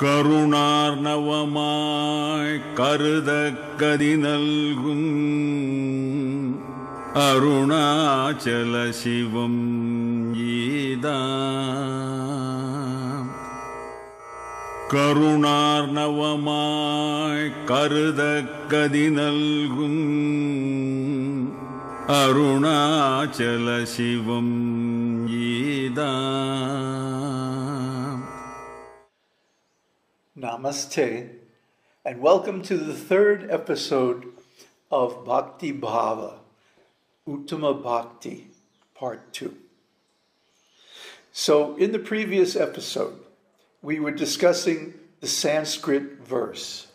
கருணார்ணவமாய் கருதக்கதி நல்கும் அருணாச்சல சிவம் ஈதா. கருணார்ணவமாய் கருதக்கதி நல்கும் அருணாச்சல சிவம் ஈதா. Namaste, and welcome to the third episode of Bhakti Bhava, Uttama Bhakti, Part 2. So, in the previous episode, we were discussing the Sanskrit verse,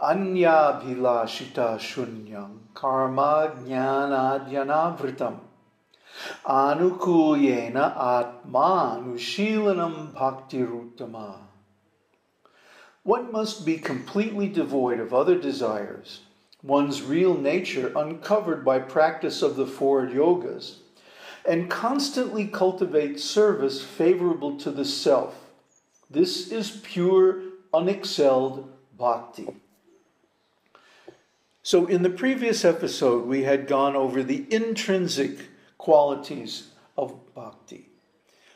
Anyabhilashita shunyam, karma-jñānādy-anāvṛtam, anukūyena atmānusīlanam bhaktiruttama. One must be completely devoid of other desires, one's real nature uncovered by practice of the four yogas, and constantly cultivate service favorable to the self. This is pure, unexcelled bhakti. So in the previous episode, we had gone over the intrinsic qualities of bhakti.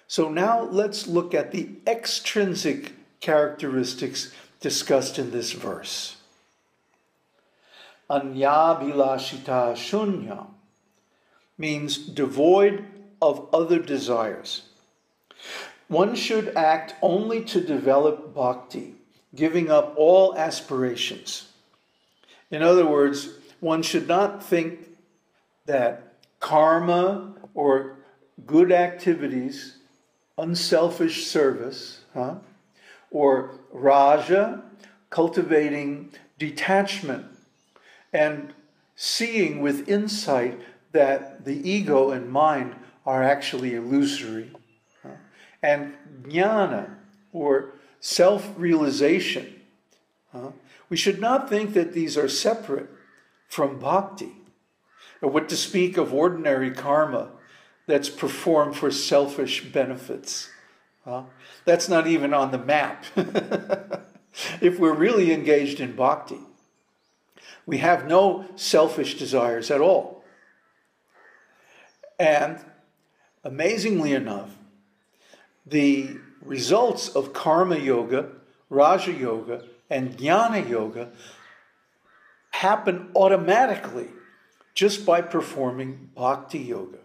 So now let's look at the extrinsic characteristics discussed in this verse. Anyabhilashita shunyam means devoid of other desires. One should act only to develop bhakti, giving up all aspirations. In other words, one should not think that karma or good activities, unselfish service, or raja, cultivating detachment and seeing with insight that the ego and mind are actually illusory, and jnana, or self-realization. We should not think that these are separate from bhakti, or what to speak of ordinary karma that's performed for selfish benefits. That's not even on the map. If we're really engaged in bhakti, we have no selfish desires at all. And amazingly enough, the results of karma yoga, raja yoga, and jnana yoga happen automatically just by performing bhakti yoga.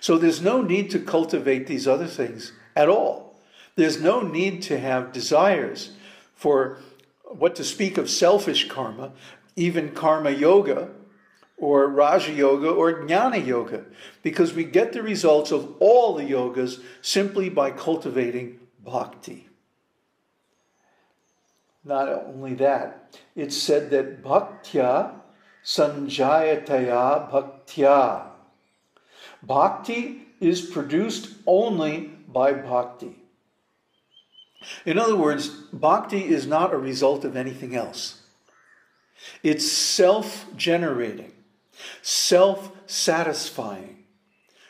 So there's no need to cultivate these other things at all. There's no need to have desires for what to speak of selfish karma, even karma yoga or raja yoga or jnana yoga, because we get the results of all the yogas simply by cultivating bhakti. Not only that, it's said that bhaktyā sañjātayā bhaktyā. Bhakti is produced only by bhakti. In other words, bhakti is not a result of anything else. It's self-generating, self-satisfying,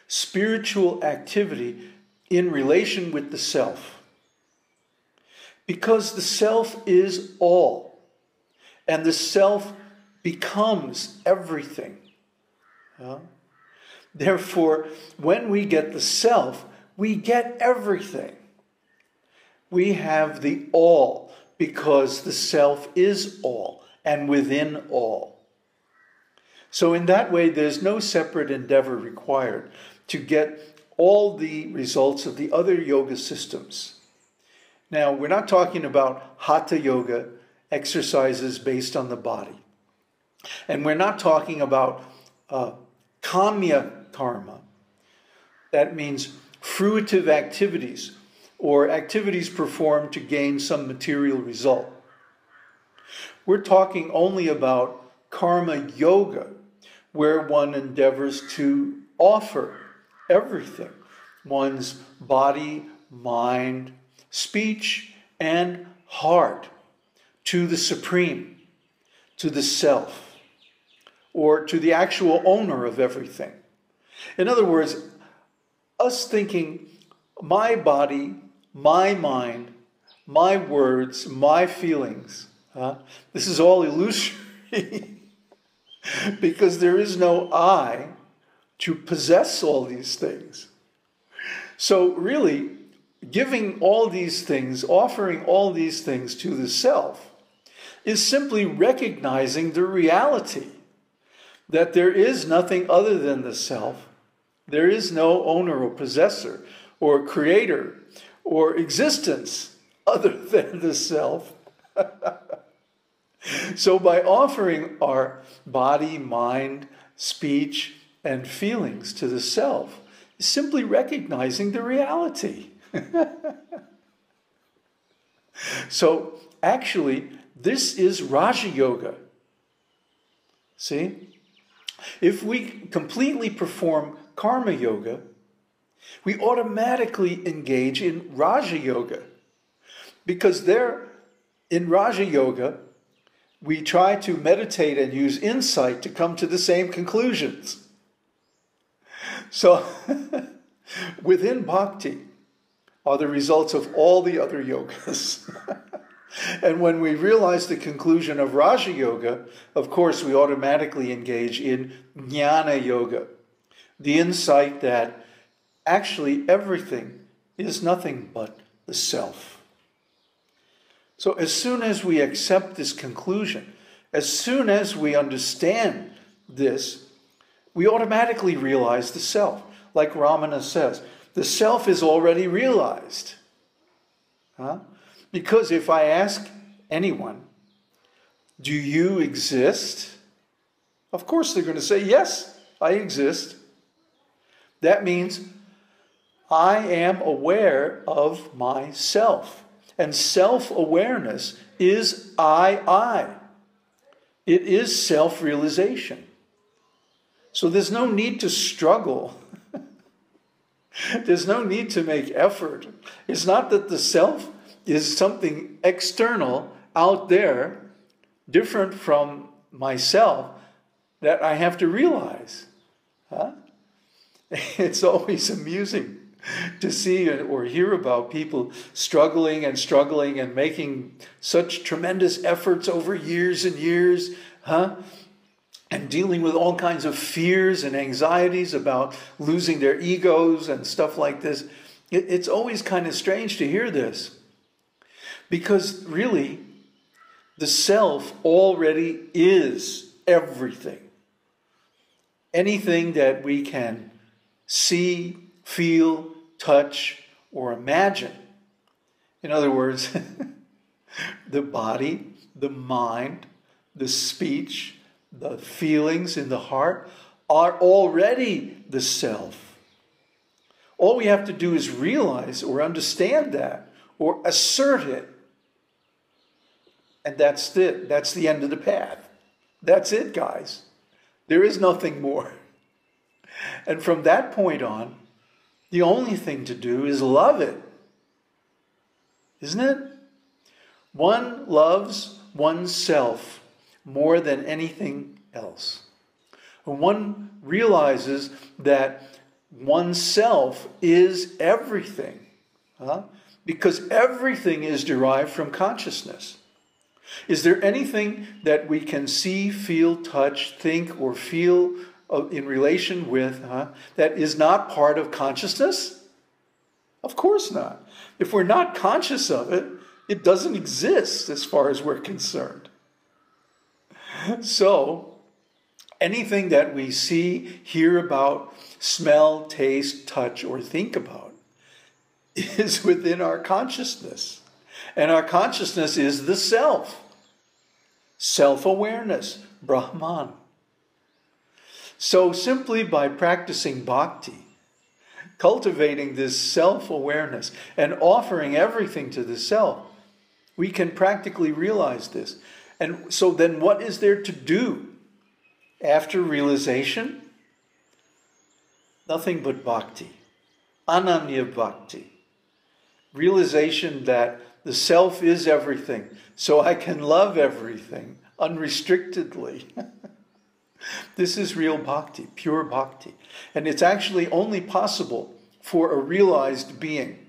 spiritual activity in relation with the self. Because the self is all, and the self becomes everything. Therefore, when we get the self, we get everything. We have the all, because the self is all and within all. So in that way, there's no separate endeavor required to get all the results of the other yoga systems. Now, we're not talking about hatha yoga, exercises based on the body. And we're not talking about kamya karma. That means fruitive activities or activities performed to gain some material result. We're talking only about karma yoga, where one endeavors to offer everything, one's body, mind, speech, and heart to the Supreme, to the Self, or to the actual owner of everything. In other words, us thinking, my body, my mind, my words, my feelings. This is all illusory because there is no I to possess all these things. So really, giving all these things, offering all these things to the self is simply recognizing the reality that there is nothing other than the self. There is no owner or possessor or creator or existence other than the self. So by offering our body, mind, speech, and feelings to the self, simply recognizing the reality. So actually, this is rāja-yoga. See? If we completely perform karma-yoga, we automatically engage in rāja-yoga. Because there, in rāja-yoga, we try to meditate and use insight to come to the same conclusions. So, within bhakti are the results of all the other yogas. And when we realize the conclusion of rāja-yoga, of course, we automatically engage in jñāna-yoga, the insight that actually everything is nothing but the self. So as soon as we accept this conclusion, as soon as we understand this, we automatically realize the self. Like Ramana says, the self is already realized. Because if I ask anyone, do you exist? Of course they're going to say, yes, I exist. That means I am aware of myself. And self-awareness is I. It is self-realization. So there's no need to struggle. There's no need to make effort. It's not that the self is something external out there, different from myself, that I have to realize. It's always amusing to see or hear about people struggling and making such tremendous efforts over years and years, and dealing with all kinds of fears and anxieties about losing their egos and stuff like this. It's always kind of strange to hear this, because really, the self already is everything. Anything that we can see, feel, touch, or imagine. In other words, the body, the mind, the speech, the feelings in the heart are already the self. All we have to do is realize or understand that or assert it. And that's it. That's the end of the path. That's it, guys. There is nothing more. And from that point on, the only thing to do is love it. Isn't it? One loves oneself more than anything else. One realizes that oneself is everything, because everything is derived from consciousness. Is there anything that we can see, feel, touch, think, or feel in relation with that is not part of consciousness? Of course not. If we're not conscious of it, it doesn't exist as far as we're concerned. So, anything that we see, hear about, smell, taste, touch, or think about is within our consciousness. And our consciousness is the self. Self-awareness, Brahman. So simply by practicing bhakti, cultivating this self-awareness and offering everything to the self, we can practically realize this. And so then what is there to do after realization? Nothing but bhakti. Ananya bhakti. Realization that the self is everything, so I can love everything unrestrictedly. This is real bhakti, pure bhakti. And it's actually only possible for a realized being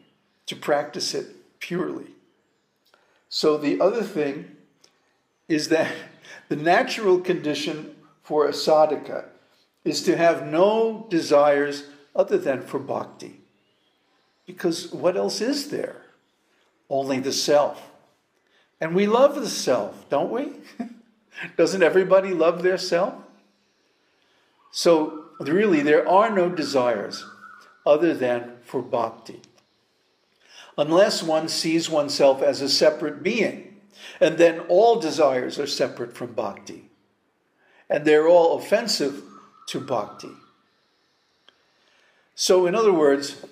to practice it purely. So the other thing is that the natural condition for a sadhaka is to have no desires other than for bhakti. Because what else is there? Only the self. And we love the self, don't we? Doesn't everybody love their self? So really, there are no desires other than for bhakti. Unless one sees oneself as a separate being, and then all desires are separate from bhakti. And they're all offensive to bhakti. So in other words,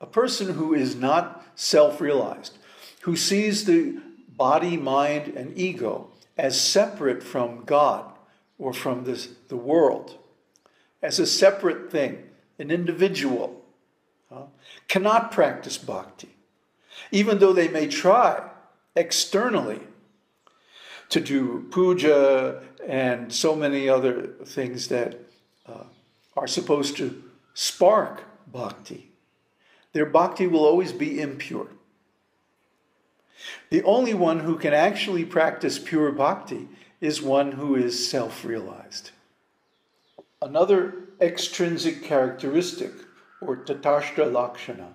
a person who is not self-realized, who sees the body, mind, and ego as separate from God or from the world, as a separate thing, an individual, cannot practice bhakti, even though they may try externally to do puja and so many other things that are supposed to spark bhakti. Their bhakti will always be impure. The only one who can actually practice pure bhakti is one who is self-realized. Another extrinsic characteristic, or tatastha lakshana,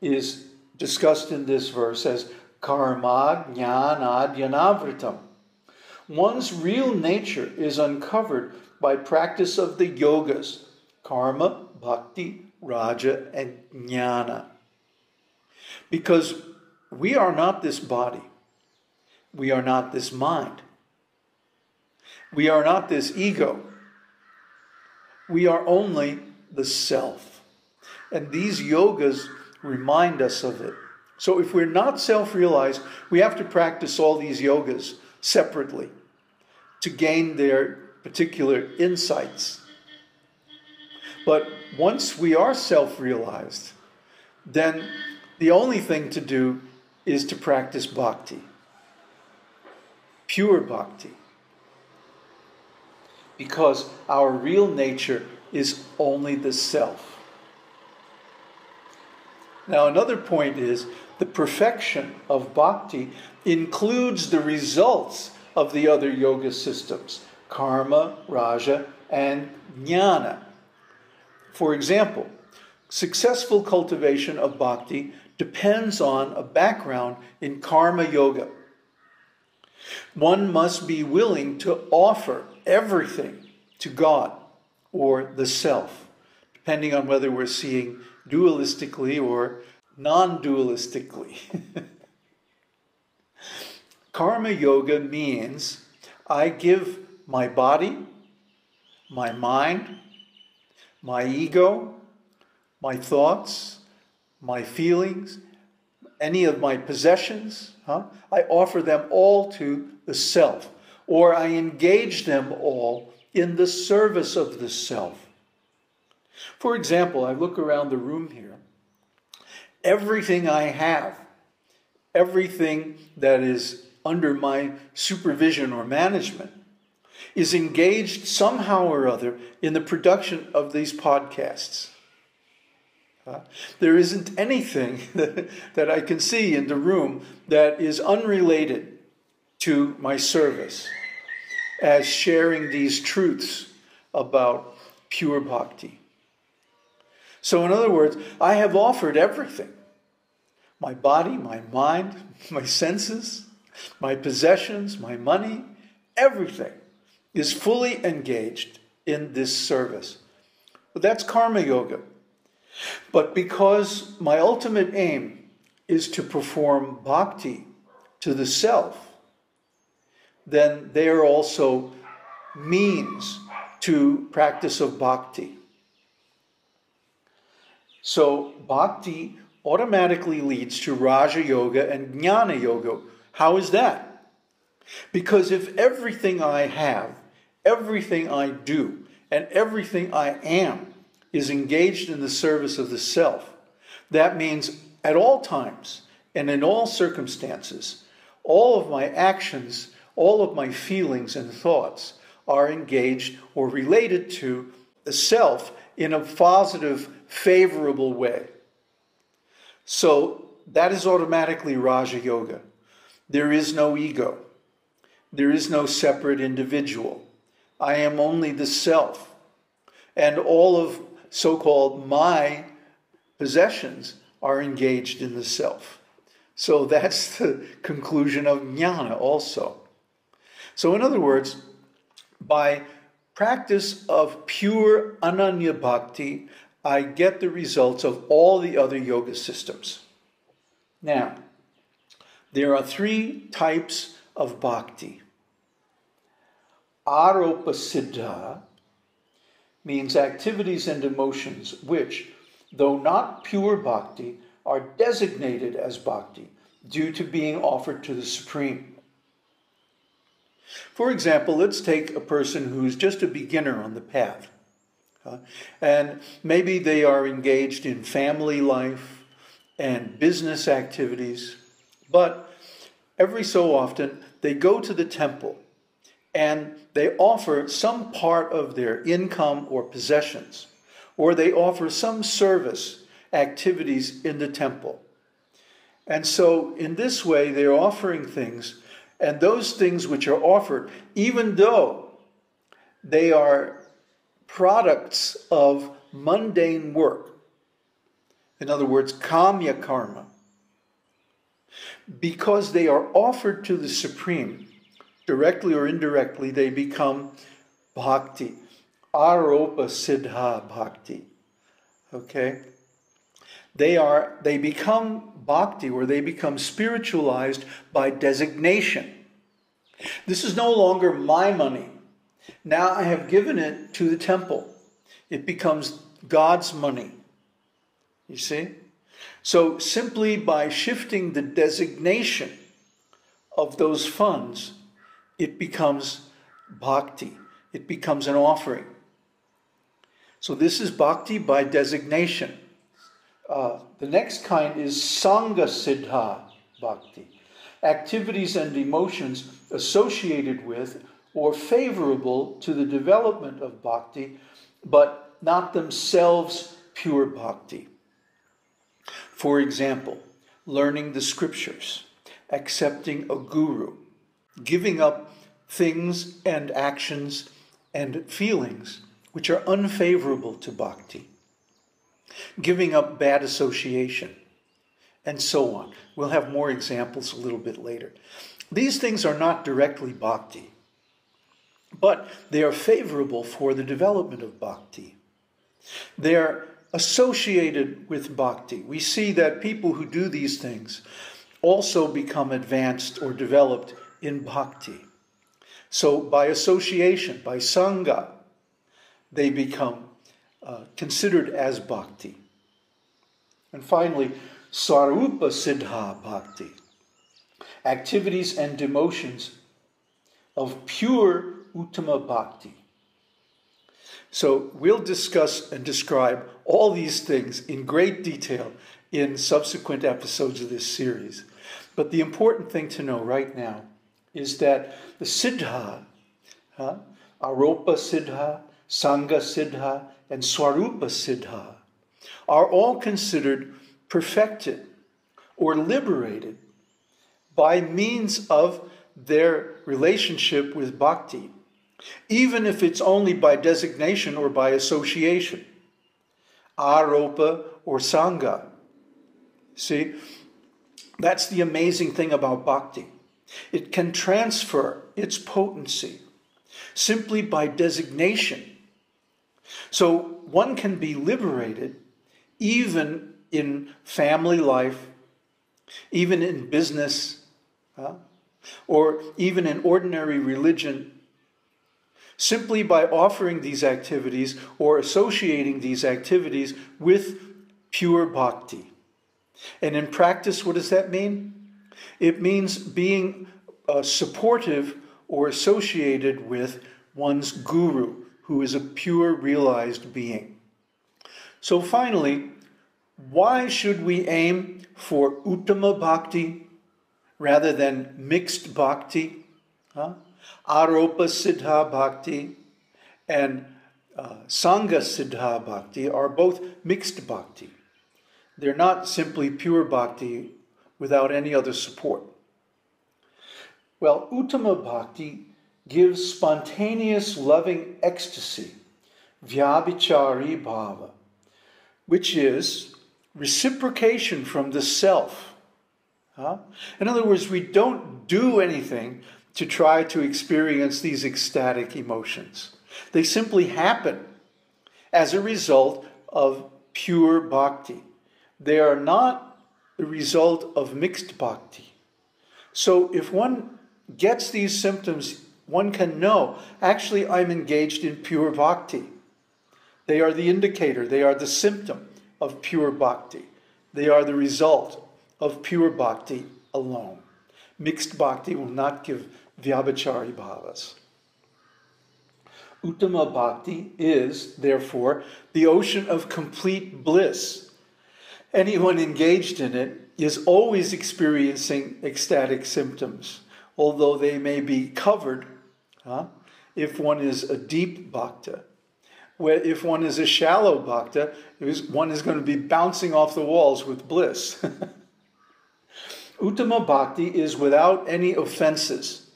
is discussed in this verse as karma-jñānādy-anāvṛtam. One's real nature is uncovered by practice of the yogas, karma, bhakti, raja, and jnana. Because we are not this body. We are not this mind. We are not this ego. We are only the self. And these yogas remind us of it. So if we're not self-realized, we have to practice all these yogas separately to gain their particular insights. But once we are self-realized, then the only thing to do is to practice bhakti, pure bhakti, because our real nature is only the self. Now, another point is the perfection of bhakti includes the results of the other yoga systems, karma, raja, and jnana. For example, successful cultivation of bhakti depends on a background in karma yoga. One must be willing to offer everything to God or the self, depending on whether we're seeing dualistically or non-dualistically. Karma yoga means I give my body, my mind, my ego, my thoughts, my feelings, any of my possessions, I offer them all to the self, or I engage them all in the service of the self. For example, I look around the room here. Everything I have, everything that is under my supervision or management, is engaged somehow or other in the production of these podcasts. There isn't anything that I can see in the room that is unrelated to my service as sharing these truths about pure bhakti. So in other words, I have offered everything. My body, my mind, my senses, my possessions, my money, everything is fully engaged in this service. But that's karma yoga. But because my ultimate aim is to perform bhakti to the self, then they are also means to practice of bhakti. So bhakti automatically leads to rāja-yoga and jñāna-yoga. How is that? Because if everything I have, everything I do, and everything I am is engaged in the service of the self, that means at all times and in all circumstances, all of my actions, all of my feelings and thoughts are engaged or related to the self in a positive, favorable way. So that is automatically Raja Yoga. There is no ego. There is no separate individual. I am only the self. And all of so-called my possessions are engaged in the self. So that's the conclusion of jnana also. So in other words, by practice of pure ananya bhakti, I get the results of all the other yoga systems. Now, there are three types of bhakti. Aropa-siddha means activities and emotions which, though not pure bhakti, are designated as bhakti due to being offered to the Supreme. For example, let's take a person who's just a beginner on the path. And maybe they are engaged in family life and business activities, but every so often they go to the temple and they offer some part of their income or possessions, or they offer some service activities in the temple. And so in this way, they're offering things, and those things which are offered, even though they are products of mundane work, in other words, kamya karma, because they are offered to the Supreme, directly or indirectly, they become bhakti, aropa-siddha-bhakti. Okay? They become bhakti, or they become spiritualized by designation. This is no longer my money. Now I have given it to the temple. It becomes God's money. You see? So simply by shifting the designation of those funds, it becomes bhakti. It becomes an offering. So this is bhakti by designation. The next kind is saṅga-siddha bhakti, activities and emotions associated with or favorable to the development of bhakti, but not themselves pure bhakti. For example, learning the scriptures, accepting a guru, giving up things and actions and feelings which are unfavorable to bhakti, giving up bad association, and so on. We'll have more examples a little bit later. These things are not directly bhakti, but they are favorable for the development of bhakti. They are associated with bhakti. We see that people who do these things also become advanced or developed in bhakti. So by association, by sangha, they become considered as bhakti. And finally, svarūpa-siddha bhakti, activities and emotions of pure Uttama Bhakti. So we'll discuss and describe all these things in great detail in subsequent episodes of this series. But the important thing to know right now is that the Siddha, Aropa Siddha, Sangha Siddha, and Svarupa Siddha are all considered perfected or liberated by means of their relationship with bhakti, even if it's only by designation or by association, aropa or sangha. See, that's the amazing thing about bhakti. It can transfer its potency simply by designation. So one can be liberated even in family life, even in business, or even in ordinary religion, simply by offering these activities or associating these activities with pure bhakti. And in practice, what does that mean? It means being supportive or associated with one's guru, who is a pure realized being. So finally, why should we aim for Uttama Bhakti rather than mixed bhakti, aropa-siddha bhakti and sangha-siddha bhakti are both mixed bhakti? They're not simply pure bhakti without any other support. Well, Uttama Bhakti gives spontaneous loving ecstasy, vyabhichari bhava, which is reciprocation from the self. In other words, we don't do anything to try to experience these ecstatic emotions. They simply happen as a result of pure bhakti. They are not the result of mixed bhakti. So if one gets these symptoms, one can know, actually, I'm engaged in pure bhakti. They are the indicator. They are the symptom of pure bhakti. They are the result of pure bhakti alone. Mixed bhakti will not give vyabhichari bhavas. Uttama Bhakti is, therefore, the ocean of complete bliss. Anyone engaged in it is always experiencing ecstatic symptoms, although they may be covered if one is a deep bhakta. Where if one is a shallow bhakta, one is going to be bouncing off the walls with bliss. Uttama Bhakti is without any offenses.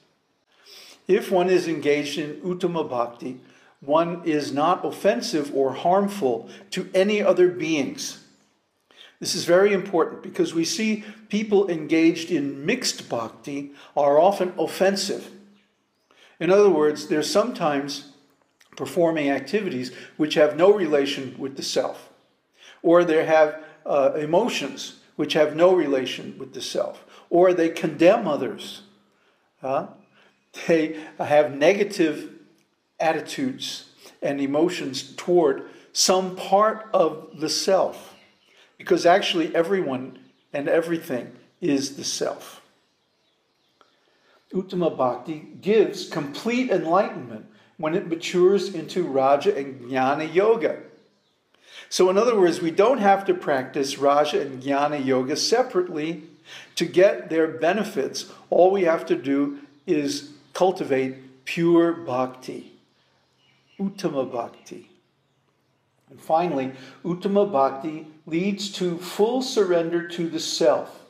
If one is engaged in Uttama Bhakti, one is not offensive or harmful to any other beings. This is very important because we see people engaged in mixed bhakti are often offensive. In other words, they're sometimes performing activities which have no relation with the self, or they have emotions which have no relation with the self, or they condemn others. They have negative attitudes and emotions toward some part of the self, because actually everyone and everything is the self. Uttama Bhakti gives complete enlightenment when it matures into Raja and Jnana Yoga. So in other words, we don't have to practice Raja and Jnana Yoga separately to get their benefits. All we have to do is cultivate pure bhakti, Uttama Bhakti. And finally, Uttama Bhakti leads to full surrender to the self,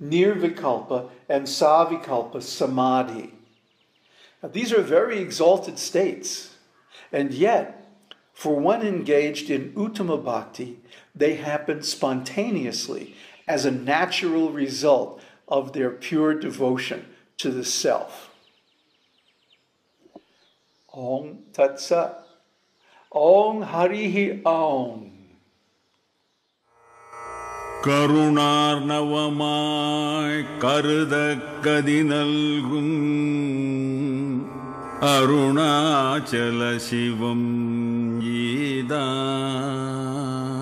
nirvikalpa and savikalpa samadhi. Now, these are very exalted states, and yet, for one engaged in Uttama Bhakti, they happen spontaneously as a natural result of their pure devotion to the self. Om Tat Sat. Om Harihi Om. கருணார்ணவமாய் கருதக்கதிநல்கும் Arunachal Sivam ஈதா.